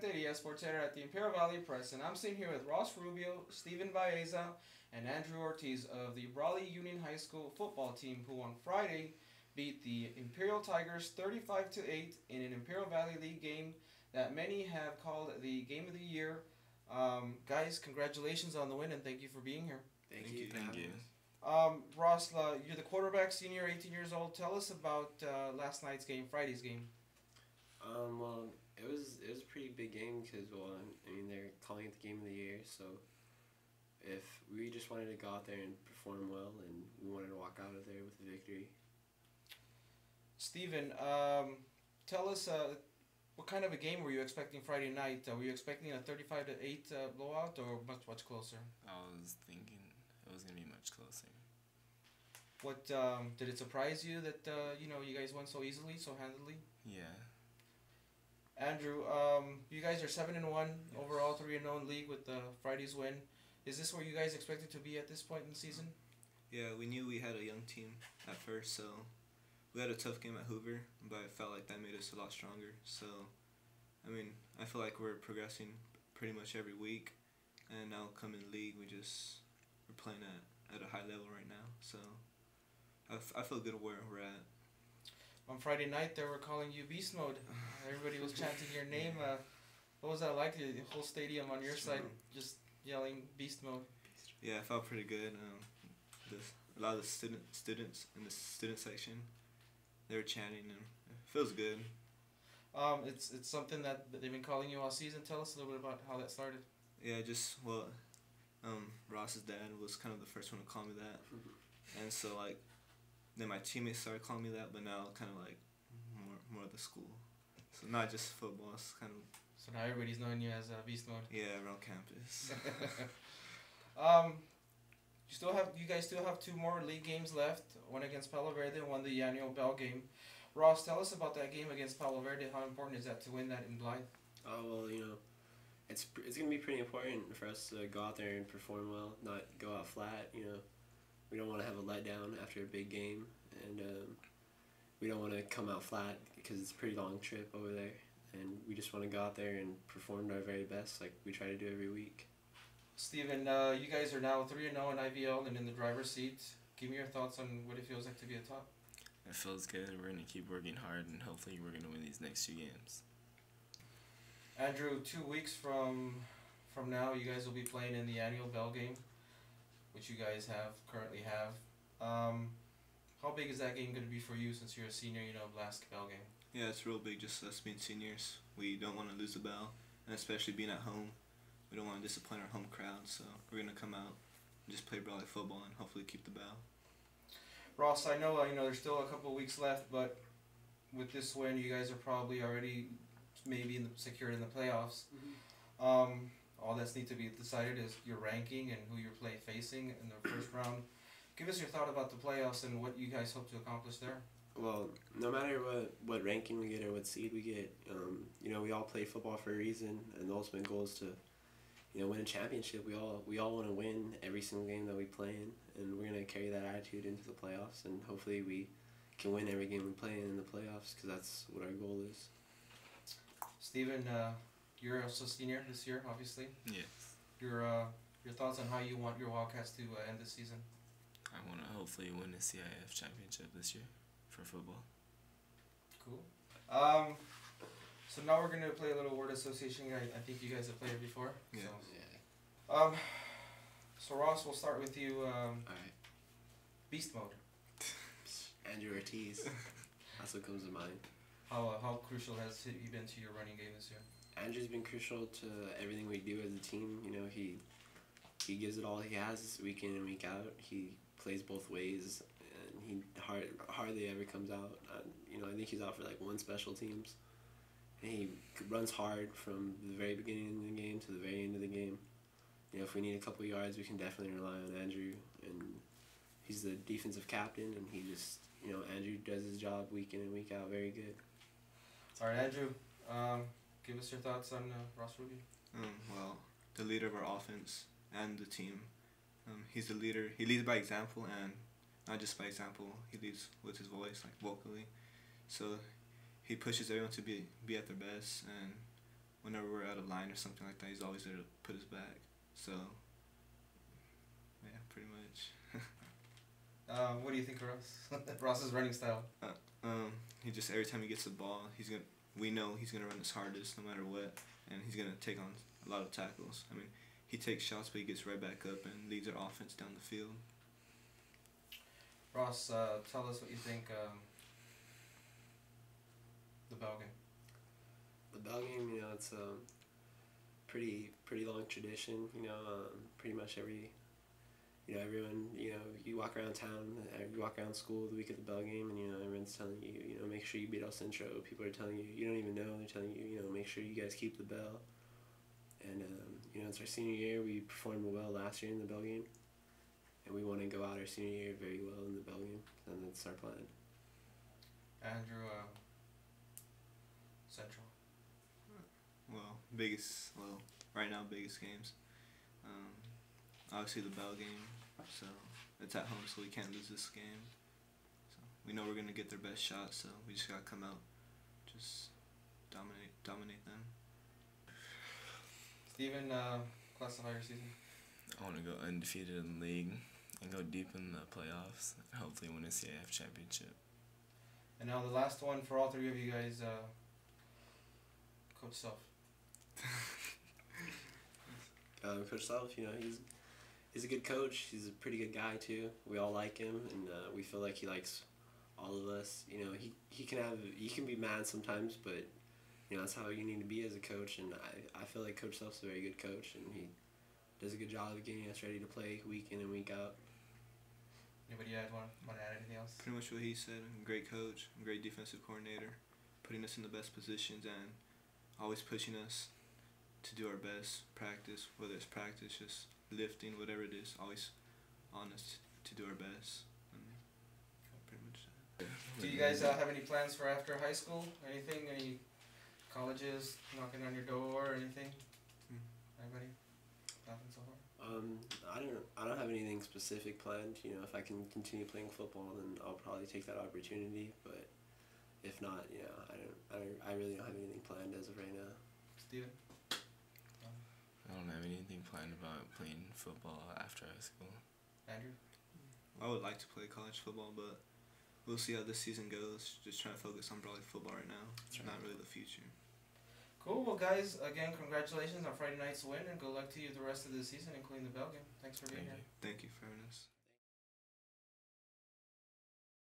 Renterias Portera at the Imperial Valley Press, and I'm sitting here with Ross Rubio, Steven Baeza, and Andrew Ortiz of the Brawley Union High School football team, who on Friday beat the Imperial Tigers 35-8 in an Imperial Valley League game that many have called the game of the year. Guys, congratulations on the win, and thank you for being here. Thank you. Ross, you're the quarterback, senior, 18 years old. Tell us about last night's game, Friday's game. Well, it was a pretty big game because, well, I mean, they're calling it the game of the year, so if we just wanted to go out there and perform well, and we wanted to walk out of there with a victory. Steven, tell us what kind of a game were you expecting Friday night? Were you expecting a 35-8 blowout or much closer? I was thinking it was going to be much closer. What, did it surprise you that, you know, you guys won so easily, so handily? Yeah. Andrew, you guys are 7-1 yes. Overall, 3-0 in league with Friday's win. Is this where you guys expected to be at this point in the season? Yeah, we knew we had a young team at first, so we had a tough game at Hoover, but it felt like that made us a lot stronger. So, I mean, I feel like we're progressing pretty much every week, and now coming in league, we're playing at a high level right now. So, I feel good where we're at. On Friday night, they were calling you Beast Mode. Everybody was chanting your name. What was that like? The whole stadium on your side just yelling Beast Mode. Yeah, I felt pretty good. A lot of the students in the student section, they were chanting, and it feels good. It's something that they've been calling you all season. Tell us a little bit about how that started. Yeah, just, well, Ross's dad was kind of the first one to call me that, and so, like, then my teammates started calling me that, but now kind of like more of the school. So not just football, it's kind of... So now everybody's knowing you as Beast Mode. Yeah, around campus. You guys still have two more league games left, one against Palo Verde, one the annual bell game. Ross, tell us about that game against Palo Verde. How important is that to win that in blind? Oh, well, you know, it's going to be pretty important for us to go out there and perform well, not go out flat, you know. We don't want to have a letdown after a big game, and we don't want to come out flat because it's a pretty long trip over there, and we just want to go out there and perform our very best like we try to do every week. Steven, you guys are now 3-0 in IVL and in the driver's seat. Give me your thoughts on what it feels like to be a top. It feels good. We're going to keep working hard, and hopefully we're going to win these next two games. Andrew, 2 weeks from now, you guys will be playing in the annual bell game, which you guys currently have. How big is that game going to be for you since you're a senior, you know, last bell game? Yeah, it's real big, just us being seniors. We don't want to lose the bell, and especially being at home. We don't want to disappoint our home crowd, so we're going to come out and just play Brawley football and hopefully keep the bell. Ross, I know, you know, there's still a couple of weeks left, but with this win, you guys are probably already maybe secured in the playoffs. Mm-hmm. All that's need to be decided is your ranking and who you're facing in the first round. Give us your thought about the playoffs and what you guys hope to accomplish there. Well, no matter what ranking we get or what seed we get, you know, we all play football for a reason, and the ultimate goal is to, you know, win a championship. We all want to win every single game that we play in, and we're gonna carry that attitude into the playoffs, and hopefully we can win every game we play in the playoffs because that's what our goal is. Steven, you're also senior this year, obviously. Yes. Your thoughts on how you want your Wildcats to end this season? I want to hopefully win the CIF championship this year for football. Cool. So now we're going to play a little word association. I think you guys have played it before. Yeah. So, yeah. So Ross, we'll start with you. All right. Beast Mode. Andrew Ortiz. That's what comes to mind. How crucial has he been to your running game this year? Andrew's been crucial to everything we do as a team. You know, he gives it all he has week in and week out. He plays both ways, and he hardly ever comes out. You know, I think he's out for like one special teams. And he runs hard from the very beginning of the game to the very end of the game. You know, if we need a couple yards, we can definitely rely on Andrew. And he's the defensive captain, and he just, you know, Andrew does his job week in and week out very good. All right, Andrew. Give us your thoughts on Ross Rubio. Well, the leader of our offense and the team. He's the leader. He leads by example, and not just by example. He leads with his voice, like vocally. So he pushes everyone to be at their best, and whenever we're out of line or something like that, he's always there to put us back. So, yeah, pretty much. What do you think of Ross? Ross's running style? He just, every time he gets the ball, we know he's going to run his hardest no matter what, and he's going to take on a lot of tackles. I mean, he takes shots, but he gets right back up and leads our offense down the field. Ross, tell us what you think the ball game. The ball game, you know, it's a pretty long tradition. You know, pretty much every, you know, everyone, you know, you walk around town, you walk around school the week of the bell game, and, you know, everyone's telling you, you know, make sure you beat El Centro. People are telling you, you don't even know, they're telling you, you know, make sure you guys keep the bell. And, you know, it's our senior year. We performed well last year in the bell game, and we want to go out our senior year very well in the bell game, and that's our plan. Andrew, Central. Well, right now, biggest games. Obviously the bell game, so it's at home, so we can't lose this game. So we know we're going to get their best shot, so we just got to come out, just dominate them. Steven, classify your season. I want to go undefeated in the league and go deep in the playoffs and hopefully win a CIF championship. And now the last one for all three of you guys, Coach Self. Coach Self, you know, he's a good coach. He's a pretty good guy too. We all like him, and we feel like he likes all of us. You know, he can be mad sometimes, but you know that's how you need to be as a coach. And I feel like Coach Self's a very good coach, and he does a good job of getting us ready to play week in and week out. Anybody want to add anything else? Pretty much what he said. Great coach, great defensive coordinator, putting us in the best positions and always pushing us to do our best practice, whether it's practice, just lifting, whatever it is, always on us to do our best. And pretty much that. Do you guys have any plans for after high school? Anything? Any colleges knocking on your door or anything? Anybody? Nothing so far? I don't have anything specific planned. You know, if I can continue playing football, then I'll probably take that opportunity. But if not, you know, I really don't have anything planned as of right now. Steven? I don't have anything planned about playing football after high school. Andrew? I would like to play college football, but we'll see how this season goes. Just trying to focus on Brawley football right now. It's not really the future. Cool. Well, guys, again, congratulations on Friday night's win, and good luck to you the rest of the season, including the bell game. Thanks for being here. Thank you for having us.